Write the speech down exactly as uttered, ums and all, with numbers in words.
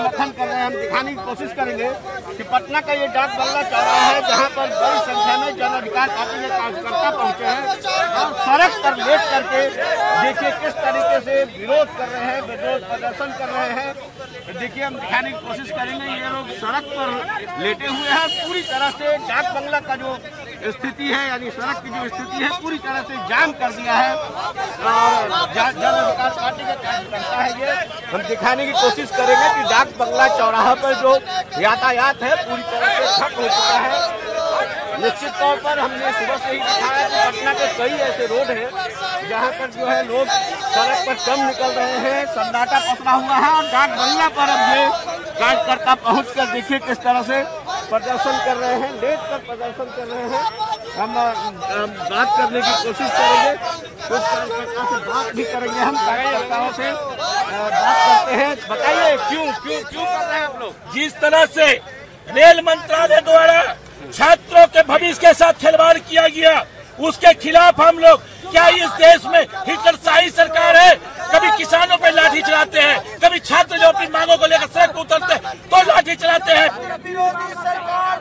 समर्थन कर रहे हैं। हम दिखाने की कोशिश करेंगे कि पटना का ये डाकबंगला चौराहा है जहाँ पर बड़ी संख्या में जन अधिकार पार्टी के कार्यकर्ता पहुँचे हैं और सड़क पर लेट करके देखिए किस तरीके से विरोध कर रहे हैं, विरोध प्रदर्शन कर रहे हैं। देखिए हम दिखाने की कोशिश करेंगे, ये लोग सड़क पर लेटे हुए हैं। पूरी तरह से डाकबंगला का जो स्थिति है यानी सड़क की जो स्थिति है पूरी तरह से जाम कर दिया है और जन अधिकार पार्टी का कार्यकर्ता है। ये हम दिखाने की कोशिश करेंगे कि डाकबंगला चौराहा पर जो यातायात है पूरी तरह से ठप हो चुका है। निश्चित तौर पर हमने सुबह से ही देखा है कि पटना के कई ऐसे रोड हैं जहां पर जो है लोग सड़क पर कम निकल रहे हैं, सन्नाटा पसरा हुआ है और डाकबंगला पर अब ये कार्यकर्ता पहुँच कर देखिए किस तरह से प्रदर्शन कर रहे हैं, लेट कर प्रदर्शन कर रहे हैं। हम, हम बात करने की कोशिश करेंगे, कुछ कार्यकर्ता से बात भी करेंगे। हम कार्यकर्ताओं से बात करते हैं, बताइए क्यों क्यों क्यों कर रहे हैं आप लोग। जिस तरह से रेल मंत्रालय द्वारा छात्रों के भविष्य के साथ खिलवाड़ किया गया उसके खिलाफ हम लोग, क्या इस देश में हिटलर शाही सरकार है? कभी किसानों पर लाठी चलाते हैं, कभी छात्र जो अपनी मांगों को लेकर सड़क उतरते हैं तो लाठी चलाते हैं।